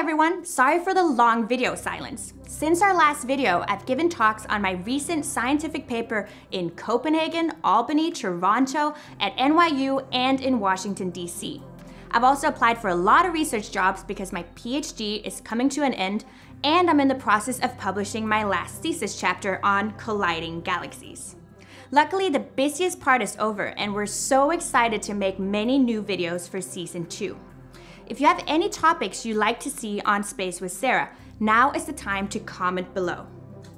Hi everyone, sorry for the long video silence. Since our last video, I've given talks on my recent scientific paper in Copenhagen, Albany, Toronto, at NYU, and in Washington, DC. I've also applied for a lot of research jobs because my PhD is coming to an end, and I'm in the process of publishing my last thesis chapter on colliding galaxies. Luckily, the busiest part is over, and we're so excited to make many new videos for season 2. If you have any topics you'd like to see on Space with Sarah, now is the time to comment below.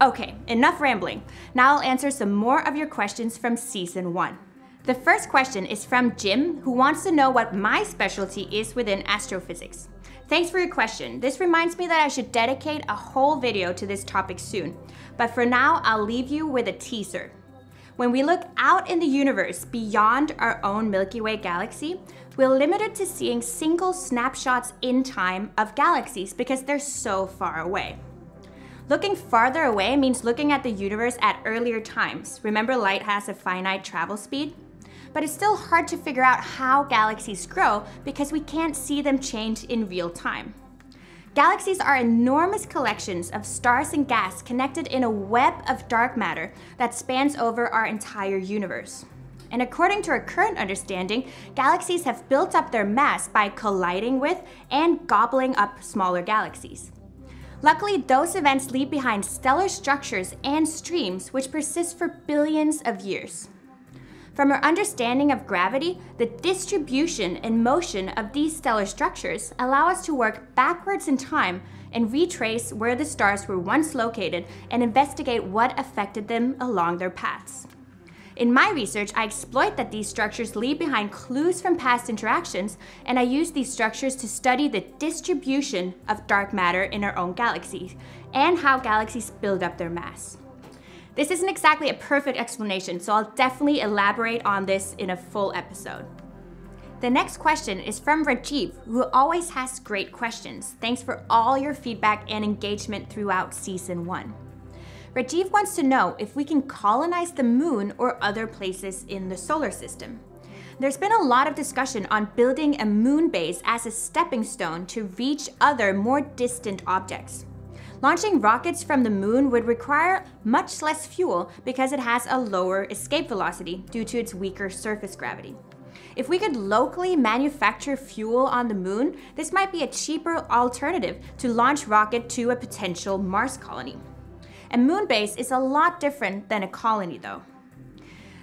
Okay, enough rambling. Now I'll answer some more of your questions from season 1. The first question is from Jim, who wants to know what my specialty is within astrophysics. Thanks for your question. This reminds me that I should dedicate a whole video to this topic soon, but for now I'll leave you with a teaser. When we look out in the universe beyond our own Milky Way galaxy, we're limited to seeing single snapshots in time of galaxies because they're so far away. Looking farther away means looking at the universe at earlier times. Remember, light has a finite travel speed? But it's still hard to figure out how galaxies grow because we can't see them change in real time. Galaxies are enormous collections of stars and gas connected in a web of dark matter that spans over our entire universe. And according to our current understanding, galaxies have built up their mass by colliding with and gobbling up smaller galaxies. Luckily, those events leave behind stellar structures and streams which persist for billions of years. From our understanding of gravity, the distribution and motion of these stellar structures allow us to work backwards in time and retrace where the stars were once located and investigate what affected them along their paths. In my research, I exploit that these structures leave behind clues from past interactions, and I use these structures to study the distribution of dark matter in our own galaxies and how galaxies build up their mass. This isn't exactly a perfect explanation, so I'll definitely elaborate on this in a full episode. The next question is from Rajiv, who always has great questions. Thanks for all your feedback and engagement throughout season 1. Rajiv wants to know if we can colonize the moon or other places in the solar system. There's been a lot of discussion on building a moon base as a stepping stone to reach other, more distant objects. Launching rockets from the moon would require much less fuel because it has a lower escape velocity due to its weaker surface gravity. If we could locally manufacture fuel on the moon, this might be a cheaper alternative to launch rocket to a potential Mars colony. A moon base is a lot different than a colony though.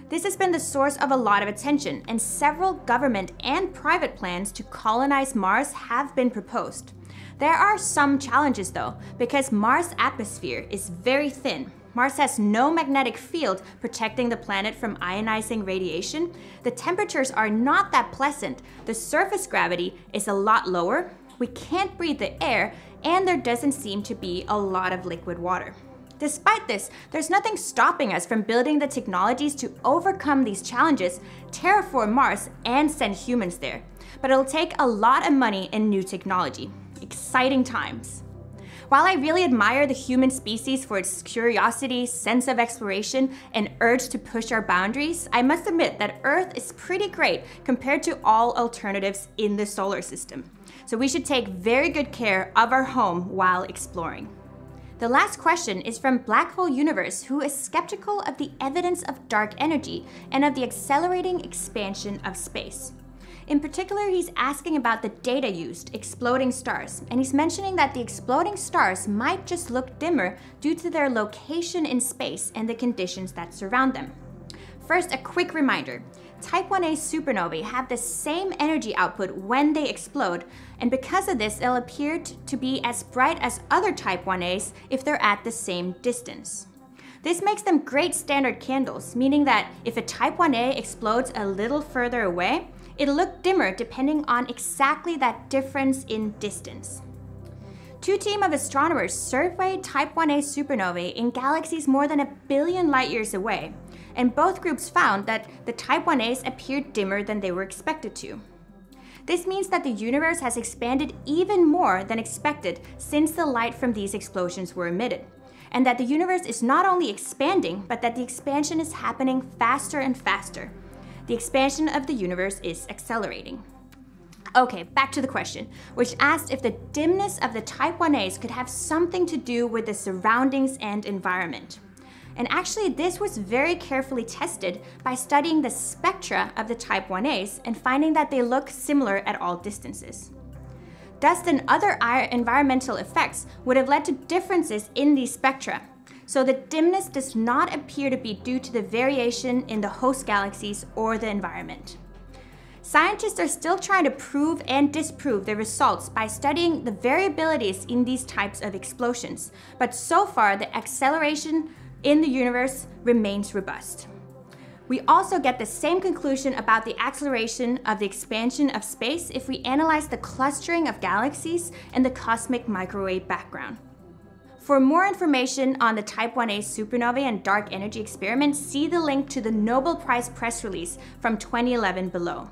This has been the source of a lot of attention, and several government and private plans to colonize Mars have been proposed. There are some challenges though, because Mars' atmosphere is very thin. Mars has no magnetic field protecting the planet from ionizing radiation. The temperatures are not that pleasant. The surface gravity is a lot lower. We can't breathe the air, and there doesn't seem to be a lot of liquid water. Despite this, there's nothing stopping us from building the technologies to overcome these challenges, terraform Mars, and send humans there. But it'll take a lot of money and new technology. Exciting times. While I really admire the human species for its curiosity, sense of exploration, and urge to push our boundaries, I must admit that Earth is pretty great compared to all alternatives in the solar system. So we should take very good care of our home while exploring. The last question is from Black Hole Universe, who is skeptical of the evidence of dark energy and of the accelerating expansion of space. In particular, he's asking about the data used, exploding stars, and he's mentioning that the exploding stars might just look dimmer due to their location in space and the conditions that surround them. First, a quick reminder. Type 1a supernovae have the same energy output when they explode, and because of this, they'll appear to be as bright as other type 1a's if they're at the same distance. This makes them great standard candles, meaning that if a type 1a explodes a little further away, it'll look dimmer depending on exactly that difference in distance. Two teams of astronomers surveyed type 1a supernovae in galaxies more than 1 billion light years away, and both groups found that the type 1a's appeared dimmer than they were expected to. This means that the universe has expanded even more than expected since the light from these explosions were emitted, and that the universe is not only expanding, but that the expansion is happening faster and faster. The expansion of the universe is accelerating. Okay, back to the question, which asked if the dimness of the type 1As could have something to do with the surroundings and environment. And actually, this was very carefully tested by studying the spectra of the type 1As and finding that they look similar at all distances. Dust and other environmental effects would have led to differences in these spectra. So the dimness does not appear to be due to the variation in the host galaxies or the environment. Scientists are still trying to prove and disprove their results by studying the variabilities in these types of explosions, but so far the acceleration in the universe remains robust. We also get the same conclusion about the acceleration of the expansion of space if we analyze the clustering of galaxies and the cosmic microwave background. For more information on the type 1a supernovae and dark energy experiment, see the link to the Nobel Prize press release from 2011 below.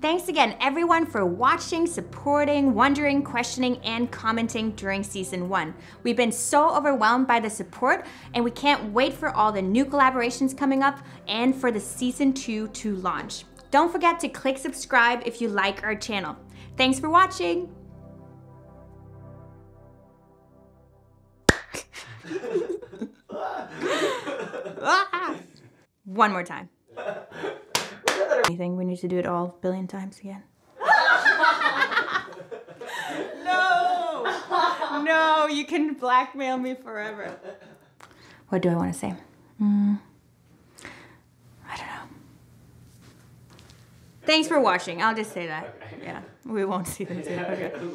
Thanks again everyone for watching, supporting, wondering, questioning, and commenting during season 1. We've been so overwhelmed by the support, and we can't wait for all the new collaborations coming up and for the season 2 to launch. Don't forget to click subscribe if you like our channel. Thanks for watching! One more time. You think we need to do it all a billion times again? No! No, you can blackmail me forever. What do I want to say? I don't know. Thanks for watching. I'll just say that. Yeah, we won't see this. Okay.